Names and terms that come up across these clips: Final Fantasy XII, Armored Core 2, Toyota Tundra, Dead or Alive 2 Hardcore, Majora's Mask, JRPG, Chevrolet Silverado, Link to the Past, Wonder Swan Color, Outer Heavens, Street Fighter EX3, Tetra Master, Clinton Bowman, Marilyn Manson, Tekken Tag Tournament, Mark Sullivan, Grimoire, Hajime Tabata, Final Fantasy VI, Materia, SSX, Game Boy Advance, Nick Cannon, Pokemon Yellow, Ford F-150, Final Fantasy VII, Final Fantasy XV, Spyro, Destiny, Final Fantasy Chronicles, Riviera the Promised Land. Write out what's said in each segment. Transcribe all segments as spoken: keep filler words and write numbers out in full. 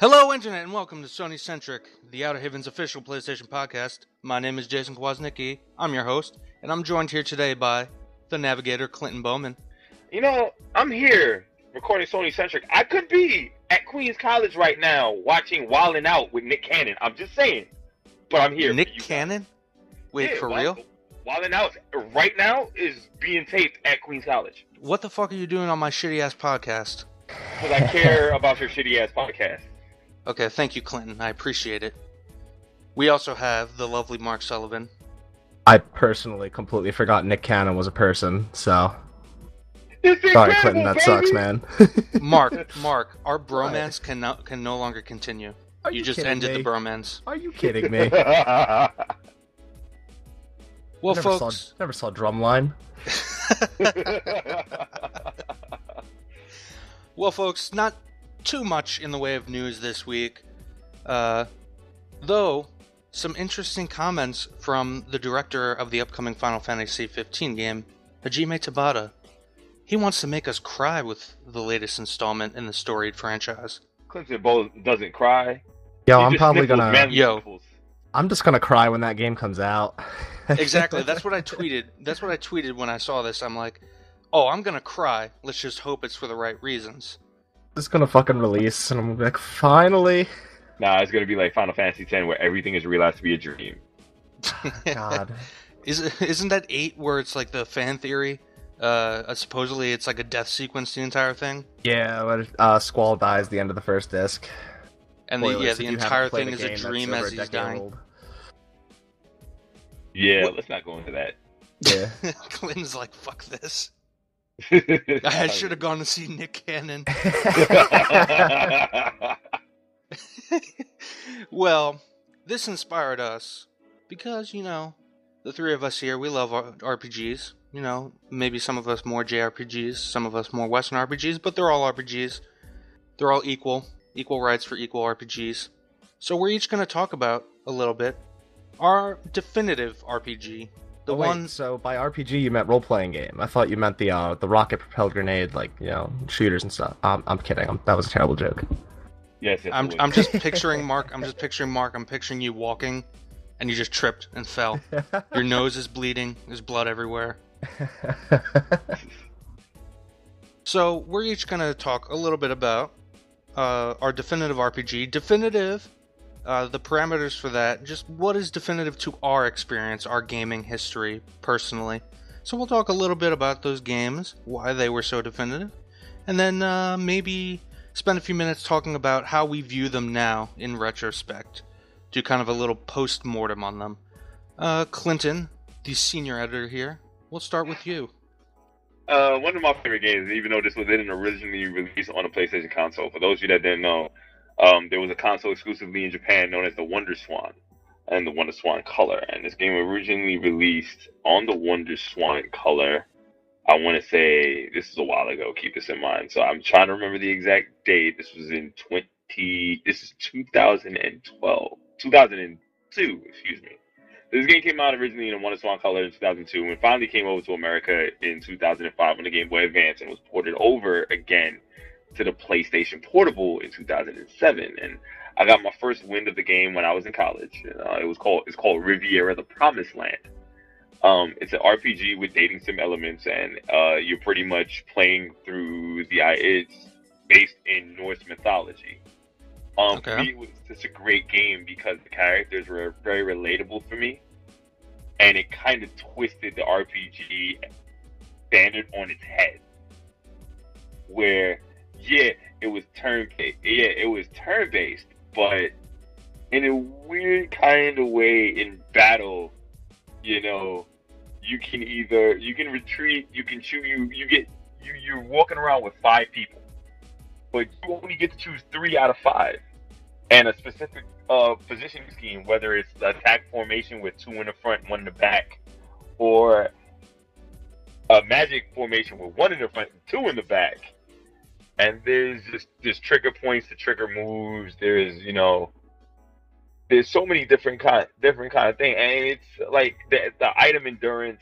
Hello, Internet, and welcome to Sony Centric, the Outer Heavens official PlayStation podcast. My name is Jason Kwasnicki, I'm your host, and I'm joined here today by the navigator, Clinton Bowman. You know, I'm here, recording Sony Centric. I could be at Queens College right now, watching Wildin' Out with Nick Cannon. I'm just saying, but I'm here. Nick Cannon? Wait, yeah, for Wild, real? Wildin' Out right now is being taped at Queens College. What the fuck are you doing on my shitty-ass podcast? Because I care about your shitty-ass podcast. Okay, thank you, Clinton. I appreciate it. We also have the lovely Mark Sullivan. I personally completely forgot Nick Cannon was a person, so... Sorry, Clinton, that baby. Sucks, man. Mark, Mark, our bromance can no, can no longer continue. Are you, you just ended me? The bromance. Are you kidding me? Well, never folks... Saw, never saw Drumline. Well, folks, not... too much in the way of news this week, uh, though some interesting comments from the director of the upcoming Final Fantasy fifteen game, Hajime Tabata. He wants to make us cry with the latest installment in the storied franchise. Clinton Bowman doesn't cry. Yo, he I'm probably gonna. Yo, nipples. I'm just gonna cry when that game comes out. Exactly. That's what I tweeted. That's what I tweeted when I saw this. I'm like, oh, I'm gonna cry. Let's just hope it's for the right reasons. It's gonna fucking release, and I'm gonna be like, finally. Nah, it's gonna be like Final Fantasy ten, where everything is realized to be a dream. God, is isn't that eight where it's like the fan theory? Uh, supposedly it's like a death sequence, the entire thing. Yeah, but uh, Squall dies the end of the first disc. And the, yeah, the entire thing is a dream as he's dying. Old. Yeah, what? Let's not go into that. Yeah, Clinton's like, fuck this. I should have gone to see Nick Cannon. Well, this inspired us because, you know, the three of us here, we love R P Gs. You know, maybe some of us more J R P Gs, some of us more Western R P Gs, but they're all R P Gs. They're all equal. Equal rights for equal R P Gs. So we're each going to talk about, a little bit, our definitive R P G. The oh, one... wait, so by R P G you meant role-playing game. I thought you meant the uh, the rocket-propelled grenade, like, you know, shooters and stuff. Um, I'm kidding. I'm, that was a terrible joke. Yes, yes I'm I'm just picturing Mark. I'm just picturing Mark. I'm picturing you walking, and you just tripped and fell. Your nose is bleeding. There's blood everywhere. So we're each gonna talk a little bit about uh, our definitive R P G. Definitive. Uh, the parameters for that, just what is definitive to our experience, our gaming history, personally. So we'll talk a little bit about those games, why they were so definitive, and then uh, maybe spend a few minutes talking about how we view them now in retrospect. Do kind of a little post-mortem on them. Uh, Clinton, the senior editor here, we'll start with you. Uh, one of my favorite games, even though this was didn't originally release on a PlayStation console, for those of you that didn't know, Um, there was a console exclusively in Japan known as the Wonder Swan and the Wonder Swan Color. And this game originally released on the Wonder Swan Color. I want to say this is a while ago. Keep this in mind. So I'm trying to remember the exact date. This was in twenty. This is two thousand twelve, two thousand two. Excuse me. This game came out originally in the Wonder Swan Color in two thousand two, and finally came over to America in two thousand five on the Game Boy Advance, and was ported over again to the PlayStation Portable in two thousand seven, and I got my first win of the game when I was in college. Uh, it was called it's called Riviera the Promised Land. Um, it's an R P G with dating sim elements, and uh, you're pretty much playing through the. It's based in Norse mythology. Um, okay. For me, it was such a great game because the characters were very relatable for me, and it kind of twisted the R P G standard on its head, where Yeah, it was turn based. Yeah, it was turn based, but in a weird kind of way, in battle, you know, you can either you can retreat, you can shoot, you you get you you're walking around with five people, but you only get to choose three out of five, and a specific uh, positioning scheme, whether it's attack formation with two in the front, one in the back, or a magic formation with one in the front, and two in the back. And there's just there's trigger points to trigger moves. There's you know, there's so many different kind different kind of thing, and it's like the the item endurance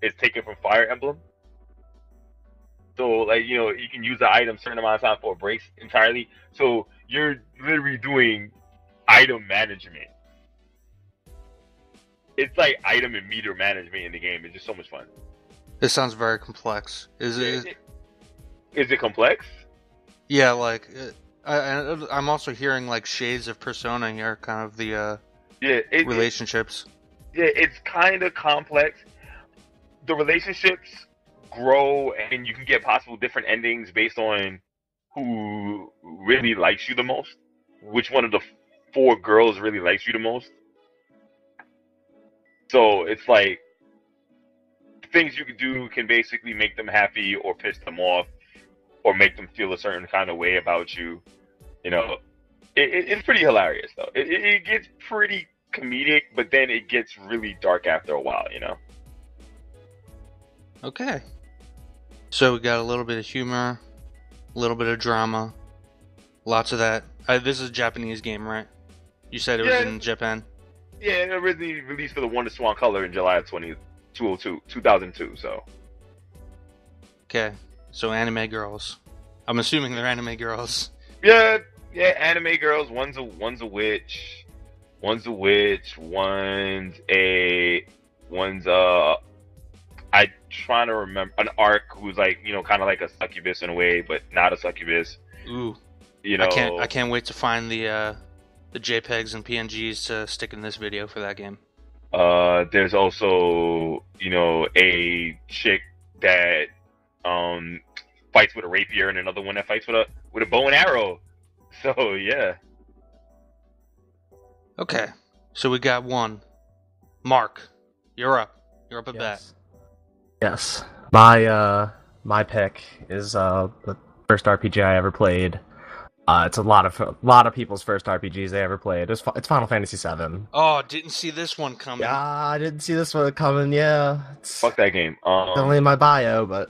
is taken from Fire Emblem. So, like, you know, you can use the item a certain amount of time for breaks entirely. So you're literally doing item management. It's like item and meter management in the game. It's just so much fun. This sounds very complex. Is it? Is it, is it complex? Yeah, like it, I, I'm also hearing like shades of Persona here, kind of the uh, yeah it, relationships. It, yeah, it's kind of complex. The relationships grow, and you can get possible different endings based on who really likes you the most, which one of the four girls really likes you the most. So it's like things you can do can basically make them happy or piss them off or make them feel a certain kind of way about you. You know, it, it, it's pretty hilarious, though. It, it gets pretty comedic, but then it gets really dark after a while, you know? Okay. So we got a little bit of humor, a little bit of drama, lots of that. Uh, this is a Japanese game, right? You said it yeah. was in Japan? Yeah, it originally released for the Wonder Swan Color in July of twenty oh two, two thousand two, so. Okay, so anime girls. I'm assuming they're anime girls. Yeah, yeah, anime girls. One's a one's a witch. One's a witch. One's a one's a. I'm trying to remember an arc who's like, you know, kind of like a succubus in a way, but not a succubus. Ooh, you know. I can't. I can't wait to find the uh, the JPEGs and P N Gs to stick in this video for that game. Uh, there's also, you know, a chick that um fights with a rapier and another one that fights with a with a bow and arrow. So yeah. Okay, so we got one. Mark, you're up. You're up at yes. bat. Yes, my uh my pick is uh the first R P G I ever played. Uh, it's a lot of a lot of people's first R P Gs they ever played. It's, it's Final Fantasy seven. Oh, didn't see this one coming. Yeah, I didn't see this one coming. Yeah, it's, fuck that game. Um, it's only in my bio, but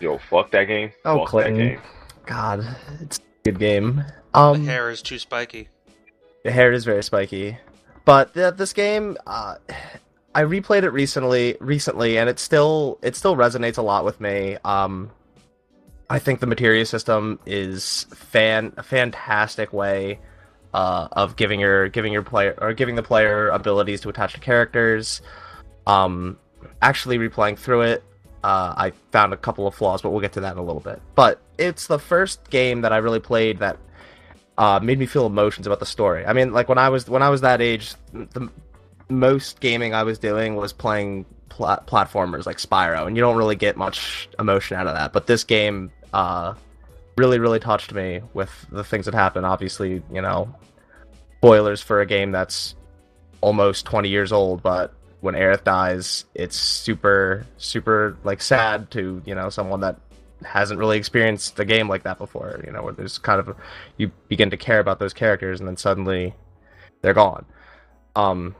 yo, fuck that game. Oh, fuck Clinton. That game. God, it's a good game. Um, the hair is too spiky. The hair is very spiky, but th- this game, uh, I replayed it recently, recently, and it still it still resonates a lot with me. Um. I think the materia system is fan a fantastic way uh, of giving your giving your player or giving the player abilities to attach to characters. Um, actually, replaying through it, uh, I found a couple of flaws, but we'll get to that in a little bit. But it's the first game that I really played that uh, made me feel emotions about the story. I mean, like when I was when I was that age, the most gaming I was doing was playing pl- platformers like Spyro, and you don't really get much emotion out of that. But this game. Uh, really, really touched me with the things that happened. Obviously, you know, spoilers for a game that's almost twenty years old, but when Aerith dies, it's super, super, like, sad to, you know, someone that hasn't really experienced a game like that before, you know, where there's kind of, you begin to care about those characters, and then suddenly they're gone. Um,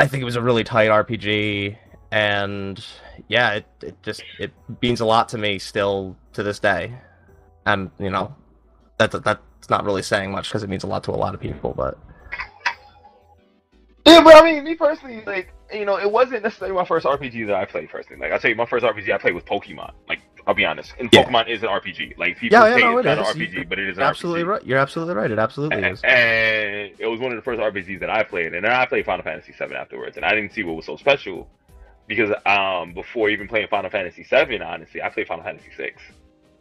I think it was a really tight R P G, and yeah, it, it just, it means a lot to me still to this day. And, you know, that, that that's not really saying much because it means a lot to a lot of people, but. Yeah, but I mean, me personally, like, you know, it wasn't necessarily my first R P G that I played personally. Like, I'll tell you, my first R P G I played was Pokemon. Like, I'll be honest. And yeah. Pokemon is an R P G. Like, people yeah, yeah, say no, it's it not is. an R P G, but it is an absolutely R P G. Right. You're absolutely right. It absolutely and, is. And it was one of the first R P Gs that I played. And then I played Final Fantasy seven afterwards, and I didn't see what was so special. Because um, before even playing Final Fantasy seven, honestly, I played Final Fantasy six.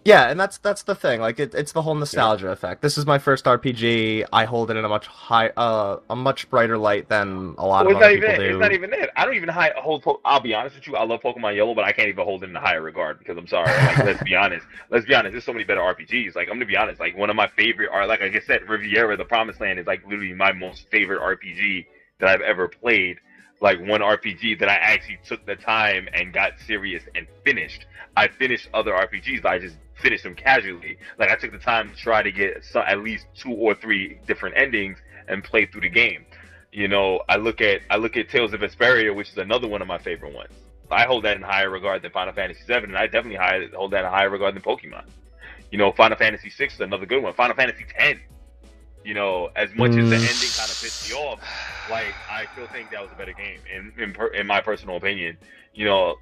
Yeah, and that's that's the thing. Like, it, it's the whole nostalgia yeah. effect. This is my first R P G. I hold it in a much high, uh, a much brighter light than a lot well, of other people it. do. It's not even that. I don't even high, hold. Po- I'll be honest with you. I love Pokemon Yellow, but I can't even hold it in a higher regard because I'm sorry. Like, let's be honest. Let's be honest. There's so many better R P Gs. Like, I'm gonna be honest. Like, one of my favorite, or like I said, Riviera the Promised Land is like literally my most favorite R P G that I've ever played. Like, one R P G that I actually took the time and got serious and finished. I finished other R P Gs, but I just finished them casually. Like, I took the time to try to get some, at least two or three different endings and play through the game. You know, I look at I look at Tales of Vesperia, which is another one of my favorite ones. I hold that in higher regard than Final Fantasy seven, and I definitely high, hold that in higher regard than Pokemon. You know, Final Fantasy six is another good one. Final Fantasy X. You know, as much as the ending kind of pissed me off, like, I still think that was a better game, in in, per, in my personal opinion. You know,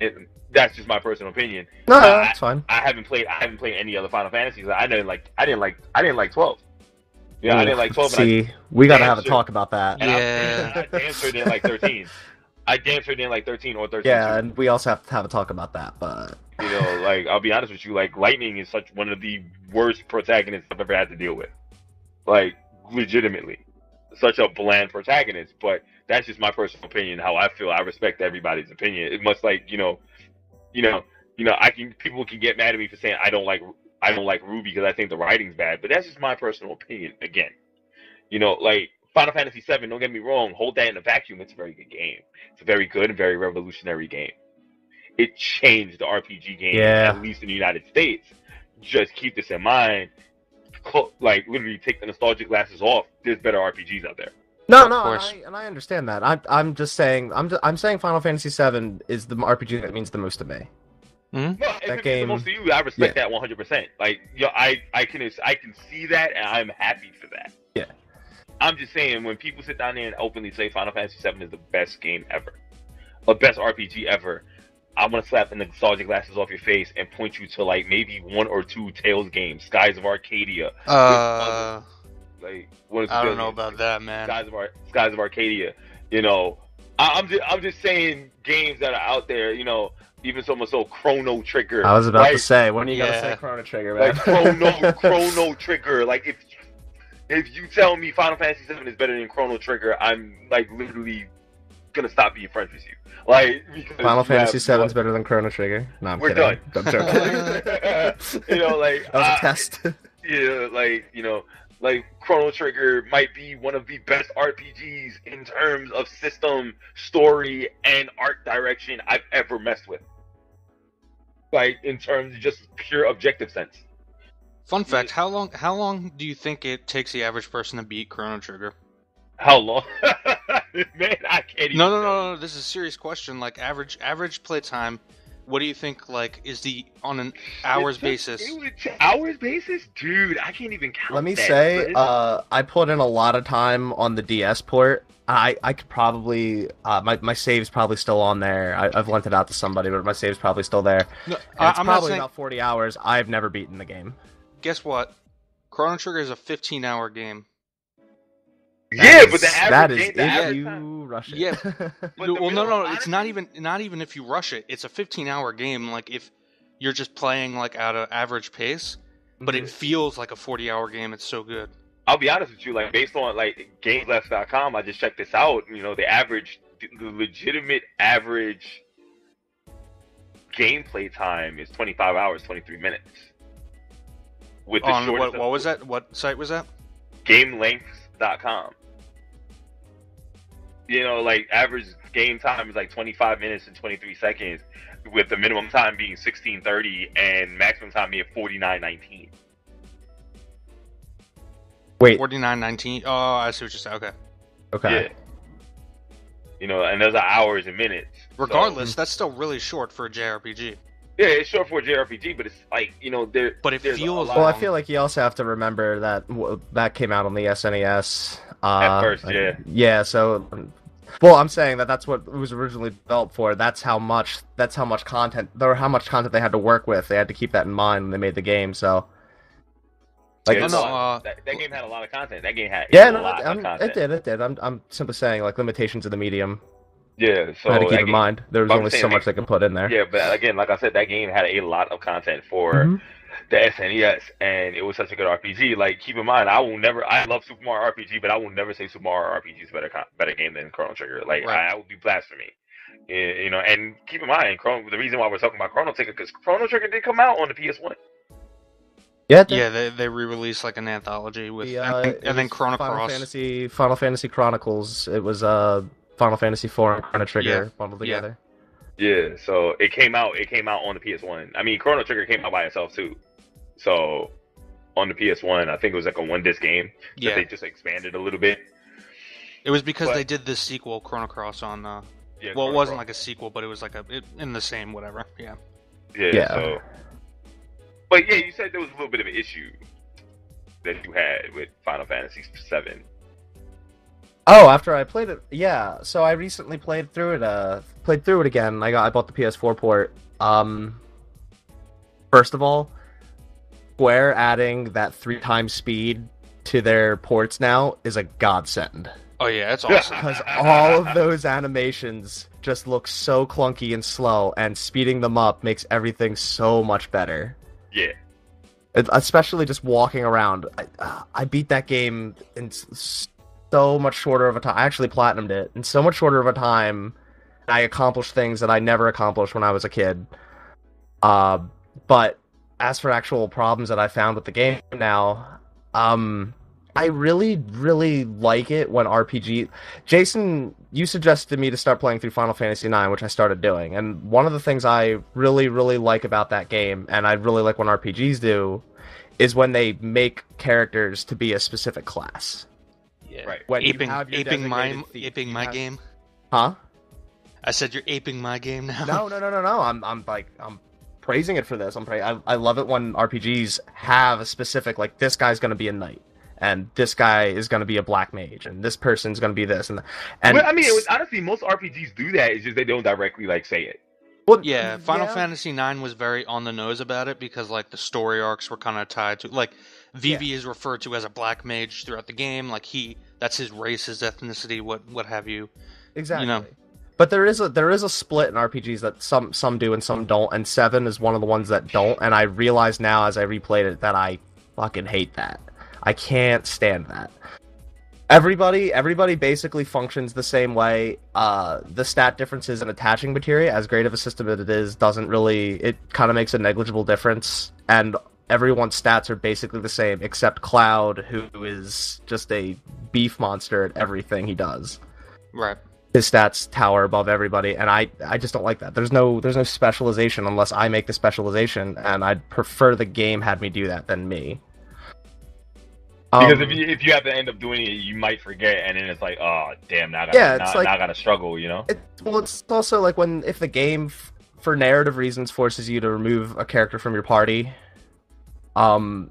It, that's just my personal opinion. No, uh, that's fine. I, I haven't played. I haven't played any other Final Fantasies. I didn't like. I didn't like. I didn't like twelve. Yeah, Ooh, I didn't like twelve. See, and I, we gotta have a talk about that. And yeah, I, I damn sure didn't like thirteen. I damn sure didn't like thirteen or thirteen. Yeah, too. And we also have to have a talk about that. But you know, like I'll be honest with you, like Lightning is such one of the worst protagonists I've ever had to deal with. Like legitimately, such a bland protagonist, but. That's just my personal opinion, how I feel. I respect everybody's opinion. It's much like, you know, you know, you know, I can people can get mad at me for saying I don't like I don't like Ruby because I think the writing's bad, but that's just my personal opinion again. You know, like Final Fantasy seven, don't get me wrong, hold that in a vacuum, it's a very good game. It's a very good and very revolutionary game. It changed the R P G game, yeah. At least in the United States. Just keep this in mind. Like literally take the nostalgia glasses off. There's better R P Gs out there. No, no, and I, and I understand that. I'm, I'm just saying, I'm, just, I'm saying, Final Fantasy seven is the R P G that means the most to me. Mm-hmm. No, that game, means the most to you, I respect yeah. that one hundred percent. Like, yo, I, I can, I can see that, and I'm happy for that. Yeah. I'm just saying, when people sit down there and openly say Final Fantasy seven is the best game ever, the best R P G ever, I'm gonna slap the nostalgia glasses off your face and point you to like maybe one or two Tales games, Skies of Arcadia. Uh. Like, what is I don't know about that, man. Skies of, Ar- Skies of Arcadia, you know. I- I'm just, I'm just saying games that are out there, you know. Even so much so, Chrono Trigger. I was about right? to say, when are you yeah. gonna say Chrono Trigger, man? Like Chrono, Chrono Trigger. Like if, if you tell me Final Fantasy seven is better than Chrono Trigger, I'm like literally gonna stop being friends with you. Like Final Fantasy seven is better than Chrono Trigger. No, I'm we're kidding. Done. I'm joking. You know, like that was a uh, test. Yeah, like you know. Like, Chrono Trigger might be one of the best R P Gs in terms of system, story, and art direction I've ever messed with. Like, in terms of just pure objective sense. Fun fact, how long How long do you think it takes the average person to beat Chrono Trigger? How long? Man, I can't even... No, no, no, no, this is a serious question. Like, average average playtime... What do you think, like, is the, on an hours basis? Hours basis? Dude, I can't even count that. Let me that, say, uh, I put in a lot of time on the D S port. I, I could probably, uh, my, my save's probably still on there. I, I've lent it out to somebody, but my save's probably still there. No, I, it's I'm probably saying, about forty hours. I've never beaten the game. Guess what? Chrono Trigger is a fifteen-hour game. That yeah, is, but the average game, the if average you time. Rush it. Yeah, well, no, no, honestly, it's not even not even if you rush it. It's a fifteen-hour game. Like if you're just playing like at an average pace, but it feels like a forty-hour game. It's so good. I'll be honest with you. Like based on like Gameleft dot com, I just checked this out. You know, the average, the legitimate average gameplay time is twenty-five hours, twenty-three minutes. With the on what? What was that? What site was that? Game length. Dot com. You know, like average game time is like twenty-five minutes and twenty-three seconds, with the minimum time being sixteen thirty and maximum time being forty-nine nineteen. Wait, forty-nine nineteen? Oh, I see what you're saying. Okay. Okay. Yeah. You know, and those are hours and minutes. Regardless, so. That's still really short for a J R P G. Yeah, it's short for a J R P G, but it's like, you know, there. But it feels. Well, I feel like you also have to remember that that came out on the S N E S. Uh, At first, yeah. Like, yeah, so, well, I'm saying that that's what it was originally developed for. That's how much. That's how much content. Or how much content they had to work with. They had to keep that in mind when they made the game. So. Like, yeah, no, uh, that, that game had a lot of content. That game had. Yeah, no, a lot of content. It did. It did. I'm. I'm simply saying like limitations of the medium. Yeah, so I had to keep in game, mind there was only saying, so much they could put in there. Yeah, but again, like I said, that game had a lot of content for mm-hmm. the S N E S, and it was such a good R P G. Like, keep in mind, I will never. I love Super Mario R P G, but I will never say Super Mario R P G is a better better game than Chrono Trigger. Like, right. I, I would be blasphemy, you know. And keep in mind, Chrono, the reason why we're talking about Chrono Trigger because Chrono Trigger did come out on the P S one. Yeah, they, yeah, they they re-released like an anthology with the, uh, and, and then Chrono Final Cross, Fantasy, Final Fantasy Chronicles. It was uh. Final Fantasy four and Chrono Trigger yeah. bundled together. Yeah, so it came out. It came out on the P S one. I mean, Chrono Trigger came out by itself too. So on the P S one, I think it was like a one-disc game that yeah. they just expanded a little bit. It was because but, they did the sequel, Chrono Cross, on. Uh, yeah, well, Chrono it wasn't Cross. Like a sequel, but it was like a it, in the same whatever. Yeah. Yeah. yeah. So, but yeah, you said there was a little bit of an issue that you had with Final Fantasy seven. Oh, after I played it, yeah. So I recently played through it. Uh, played through it again. I got, I bought the P S four port. Um, first of all, Square adding that three times speed to their ports now is a godsend. Oh yeah, that's awesome. Because all of those animations just look so clunky and slow, and speeding them up makes everything so much better. Yeah. Especially just walking around. I, uh, I beat that game in S- so much shorter of a time. I actually platinumed it in so much shorter of a time. I accomplished things that I never accomplished when I was a kid. Uh, but as for actual problems that I found with the game now, um, I really, really like it when R P G... Jason, you suggested me to start playing through Final Fantasy nine, which I started doing. And one of the things I really, really like about that game, and I really like when R P Gs do, is when they make characters to be a specific class. Yeah. Right. When aping, you have your aping my, theme, aping my have... game. Huh? I said you're aping my game now. No, no, no, no, no. I'm, I'm like, I'm praising it for this. I'm pra- I, I love it when R P Gs have a specific, like, this guy's going to be a knight, and this guy is going to be a black mage, and this person's going to be this, and and well, I mean, it was, honestly, most R P Gs do that. It's just they don't directly like say it. Well, yeah, Final yeah. Fantasy nine was very on the nose about it because, like, the story arcs were kind of tied to, like, Vivi yeah. is referred to as a black mage throughout the game. Like, he, that's his race, his ethnicity, what what have you. Exactly. You know? But there is a there is a split in R P Gs that some some do and some don't, and Seven is one of the ones that don't. And I realize now as I replayed it that I fucking hate that. I can't stand that. Everybody everybody basically functions the same way. Uh, the stat differences in attaching materia, as great of a system as it is, doesn't really... It kind of makes a negligible difference, and everyone's stats are basically the same, except Cloud, who is just a beef monster at everything he does. Right. His stats tower above everybody, and I, I just don't like that. There's no there's no specialization unless I make the specialization, and I'd prefer the game had me do that than me. Because um, if you if you have to end up doing it, you might forget, and then it's like, oh damn, now I gotta, yeah, now, like, now I gotta struggle, you know? It, well, it's also like when if the game, f- for narrative reasons, forces you to remove a character from your party, um,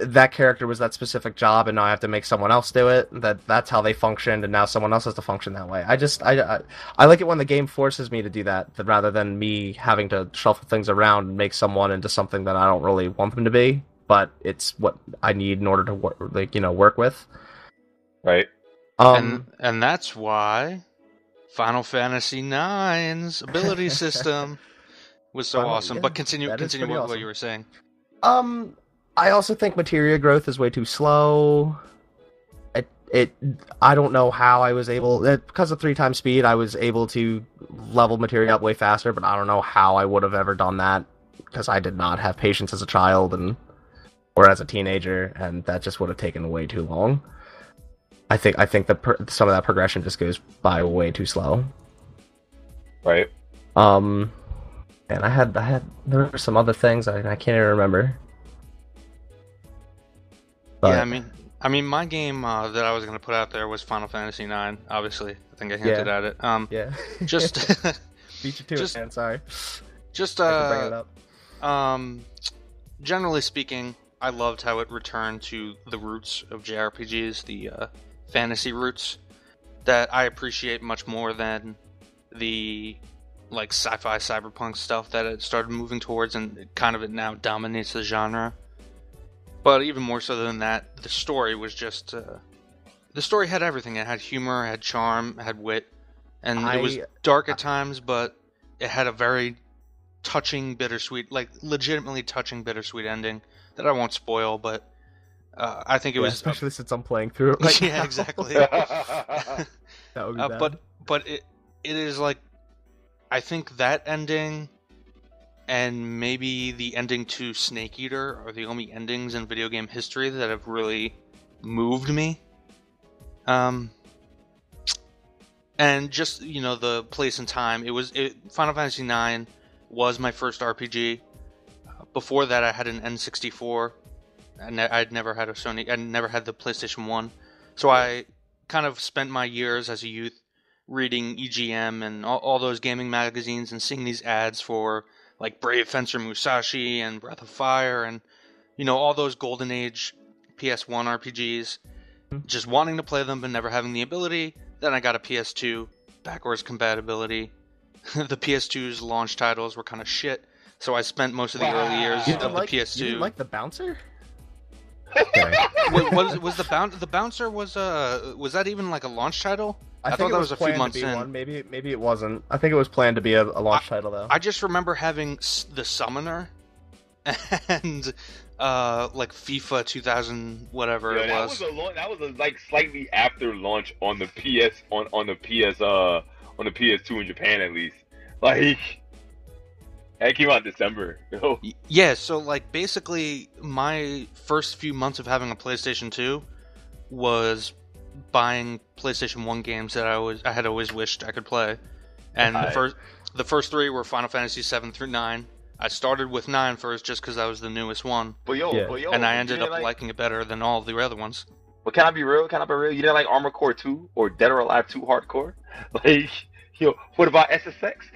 that character was that specific job, and now I have to make someone else do it. That that's how they functioned, and now someone else has to function that way. I just I I, I like it when the game forces me to do that, rather than me having to shuffle things around and make someone into something that I don't really want them to be. But it's what I need in order to work, like, you know, work with. Right. Um, and, and that's why Final Fantasy nine's ability system was so Final, awesome. Yeah, but continue, continue what, awesome. what you were saying. Um, I also think materia growth is way too slow. It, it, I don't know how I was able, it, because of three times speed, I was able to level materia up way faster. But I don't know how I would have ever done that because I did not have patience as a child and. Or as a teenager, and that just would have taken way too long. I think I think the per- some of that progression just goes by way too slow. Right. Um, and I had I had there were some other things I, I can't even remember. But... Yeah, I mean, I mean, my game uh, that I was going to put out there was Final Fantasy nine. Obviously, I think I hinted yeah. at it. Um, yeah. Just beat you to just, it, man. Sorry. Just uh, I can bring it up. Um, generally speaking. I loved how it returned to the roots of J R P Gs, the uh, fantasy roots, that I appreciate much more than the like sci-fi cyberpunk stuff that it started moving towards, and it kind of it now dominates the genre. But even more so than that, the story was just uh, the story had everything. It had humor, it had charm, it had wit, and I, it was dark at times, but it had a very touching, bittersweet, like legitimately touching, bittersweet ending. That I won't spoil, but uh, I think it yeah, was... Especially uh, since I'm playing through it right Yeah, now. Exactly. That would be uh, bad. But, but it, it is like... I think that ending and maybe the ending to Snake Eater are the only endings in video game history that have really moved me. Um, And just, you know, the place and time. It was it, Final Fantasy nine was my first R P G. Before that, I had an N sixty-four, and I'd never had a Sony. I never had the PlayStation one, so I kind of spent my years as a youth reading E G M and all, all those gaming magazines and seeing these ads for like Brave Fencer Musashi and Breath of Fire and you know all those Golden Age P S one R P Gs. just wanting to play them but never having the ability. Then I got a P S two, backwards compatibility. The P S two's launch titles were kind of shit, so I spent most of the wow. early years of the like, P S two. You didn't like the bouncer? Wait, was was the bouncer? The bouncer was uh was that even like a launch title? I, I think thought it that was, was a few months in. One. Maybe maybe it wasn't. I think it was planned to be a, a launch I, title though. I just remember having the Summoner and uh like FIFA two thousand whatever yeah, it was. That was a launch, that was a, like slightly after launch on the P S on on the P S uh on the P S two in Japan at least. Like that came out in December. Yo. Yeah, so like basically my first few months of having a PlayStation two was buying PlayStation one games that I was I had always wished I could play, and Hi. the first the first three were Final Fantasy seven through nine. I started with nine first just because that was the newest one, but yo, yeah. but yo, and I ended up like... liking it better than all the other ones. But can I be real? Can I be real? You didn't like Armored Core two or Dead or Alive two Hardcore? Like, yo, what about S S X?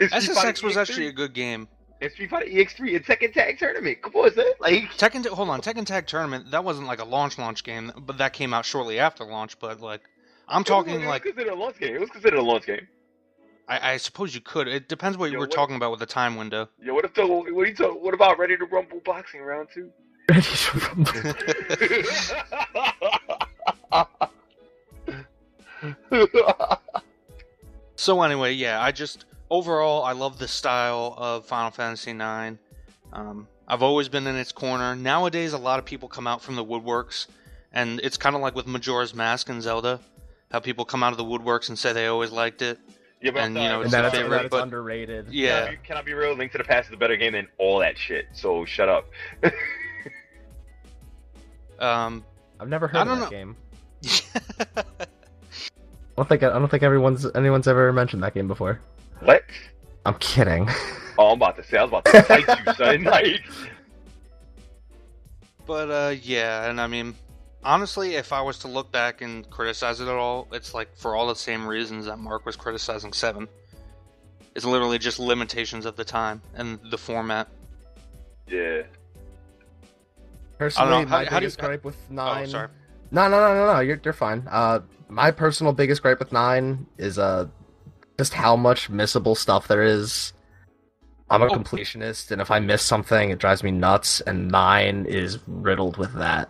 S S X was actually a good game. And Street Fighter E X three and Tekken Tag Tournament. Come on, is that like Tekken? Hold on, Tekken Tag Tournament. That wasn't like a launch launch game, but that came out shortly after launch. But like, I'm talking it was, it was like considered a launch game. It was considered a launch game. I, I suppose you could. It depends what yo, you were what, talking about with the time window. Yo, what if the, what are you talking? What about Ready to Rumble boxing round two? Ready to Rumble. So anyway, yeah, I just. Overall, I love the style of Final Fantasy nine. Um, I've always been in its corner. Nowadays, a lot of people come out from the woodworks, and it's kind of like with Majora's Mask and Zelda, how people come out of the woodworks and say they always liked it. Yeah, but and, you know, it's their favorite, that it's but underrated. Yeah. yeah. Can I be real? Link to the Past is a better game than all that shit, so shut up. um, I've never heard I don't of that know. game. I don't think, I don't think everyone's, anyone's ever mentioned that game before. What? I'm kidding. Oh, I'm about to say, I was about to fight you, son. Like... But, uh, yeah, and I mean, honestly, if I was to look back and criticize it at all, it's like for all the same reasons that Mark was criticizing seven. It's literally just limitations of the time and the format. Yeah. Personally, I don't know. How, my how biggest do you... gripe with nine... Oh, sorry. No, no, no, no, no, you're, you're fine. Uh, my personal biggest gripe with nine is, uh... just how much missable stuff there is. I'm a oh. completionist, and if I miss something, it drives me nuts, and nine is riddled with that.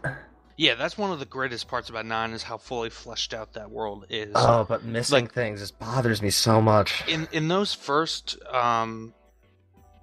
Yeah, that's one of the greatest parts about nine is how fully fleshed out that world is. Oh, but missing like, things just bothers me so much. In in those first, um,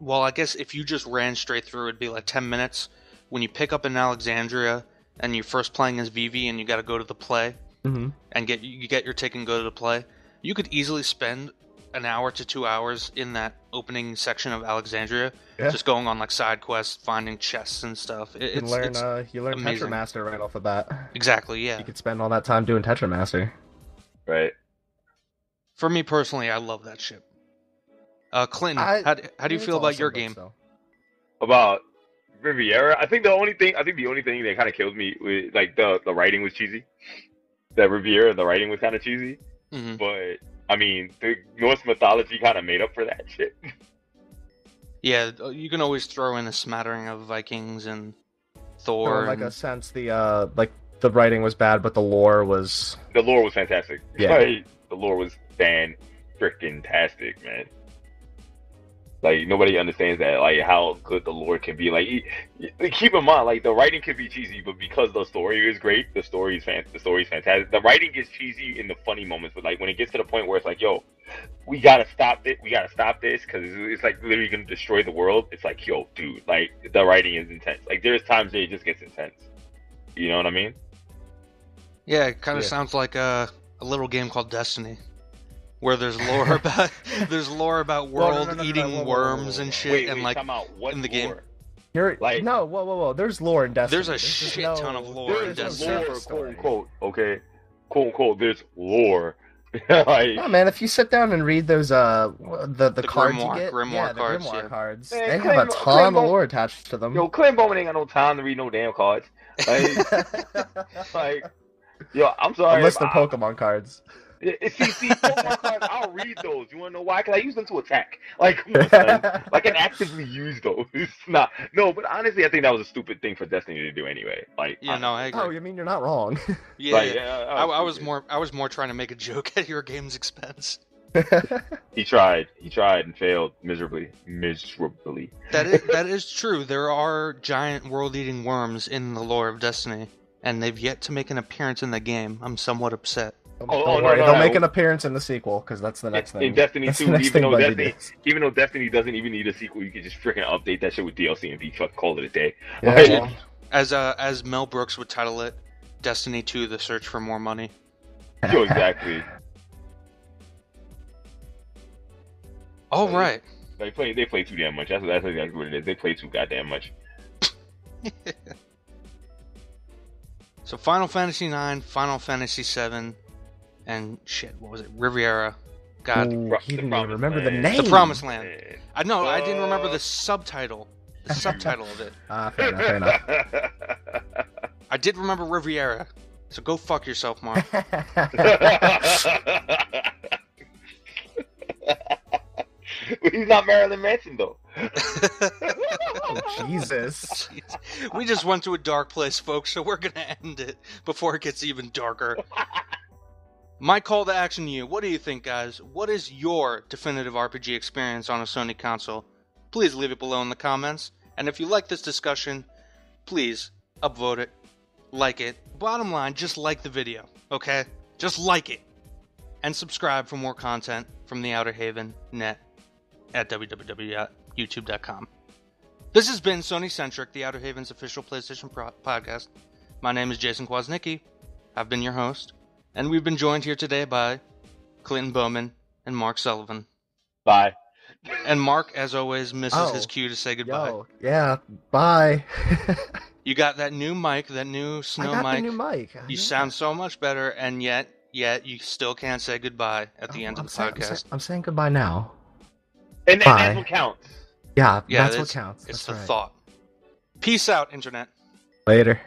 well, I guess if you just ran straight through, it'd be like ten minutes. When you pick up in Alexandria, and you're first playing as Vivi, and you gotta go to the play, mm-hmm. and get you get your ticket and go to the play, you could easily spend an hour to two hours in that opening section of Alexandria, yeah. just going on like side quests, finding chests and stuff. It, you, it's, learn, it's uh, you learn amazing. Tetra Master right off the bat. Exactly, yeah. You could spend all that time doing Tetra Master. Right. For me personally, I love that shit. Uh, Clinton, I, how, how do you feel about awesome your game? Though. About Riviera? I think the only thing I think the only thing that kind of killed me was like the, the writing was cheesy. That Riviera, the writing was kind of cheesy. Mm-hmm. But I mean, the Norse mythology kind of made up for that shit. Yeah, you can always throw in a smattering of Vikings and Thor. In like and... a sense, the uh, like the writing was bad, but the lore was the lore was fantastic. Yeah, like, the lore was fan-frickin-tastic, man. Like nobody understands that, like how good the lore can be. Like, keep in mind, like the writing can be cheesy, but because the story is great, the story is fan, the story is fantastic. The writing gets cheesy in the funny moments, but like when it gets to the point where it's like, yo, we gotta stop it, we gotta stop this, because it's, it's like literally gonna destroy the world. It's like, yo, dude, like the writing is intense. Like there's times that it just gets intense. You know what I mean? Yeah, it kind of yeah. sounds like a, a little game called Destiny. Where there's lore about there's lore about world no, no, no, eating no, no, no, worms whoa, whoa, whoa. and shit wait, and wait, like in the game. You're, like, no, whoa, whoa, whoa. There's lore in Destiny. There's a there's shit no, ton of lore in Destiny. Lore, quote unquote. Okay, quote unquote. There's lore. Like, no man, if you sit down and read those uh the the, the cards Grimoire, you get, Grimoire yeah, cards, the Grimoire yeah. cards, man, they Clam, have a ton Clam, of lore attached to them. Yo, Clinton Bowman ain't got no time to read no damn cards. Like, like yo, I'm sorry. Unless they're Pokemon cards. See, see, Pokemon cards, I'll read those. You want to know why? Because I use them to attack. Like, come on, son. Like, I can actively use those. Nah, no, but honestly, I think that was a stupid thing for Destiny to do anyway. Like, yeah, honestly. no, I agree. Oh, you mean you're not wrong? Yeah, like, yeah. yeah I, was I, I was more, I was more trying to make a joke at your game's expense. He tried. He tried and failed miserably. Miserably. That is, that is true. There are giant world-eating worms in the lore of Destiny, and they've yet to make an appearance in the game. I'm somewhat upset. Oh, oh, no, no, they'll no. make an appearance in the sequel, because that's the next in, thing. In Destiny Two, even though Destiny, even though Destiny doesn't even need a sequel, you can just freaking update that shit with D L C and be fuck call it a day. Yeah, okay. well. As uh, as Mel Brooks would title it, Destiny Two: The Search for More Money. Yo, exactly. All so right. They, they play. They play too damn much. That's that's exactly what it is. They play too goddamn much. So Final Fantasy nine, Final Fantasy seven, and shit, what was it? Riviera. God, Ooh, he didn't even remember the name. The Promised Land. I know. Uh, I didn't remember the subtitle. The subtitle of it. Ah, uh, fair enough. Fair enough. I did remember Riviera. So go fuck yourself, Mark. He's not Marilyn Manson, though. Oh, Jesus. Jeez. We just went to a dark place, folks, so we're going to end it before it gets even darker. My call to action to you. What do you think, guys? What is your definitive R P G experience on a Sony console? Please leave it below in the comments. And if you like this discussion, please upvote it, like it. Bottom line, just like the video, okay? Just like it. And subscribe for more content from the Outer Haven net. At w w w dot youtube dot com. This has been Sony Centric, the Outer Haven's official PlayStation pro podcast. My name is Jason Kwasnicki. I've been your host, and we've been joined here today by Clinton Bowman and Mark Sullivan. Bye. And Mark, as always, misses oh, his cue to say goodbye. Yo, yeah, bye. You got that new mic, that new snow I got mic. The new mic. I you know. sound so much better, and yet, yet you still can't say goodbye at the oh, end of I'm the saying, podcast. I'm, say I'm saying goodbye now. And, and that's what counts. Yeah, yeah that's what counts. It's that's the right. thought. Peace out, Internet. Later.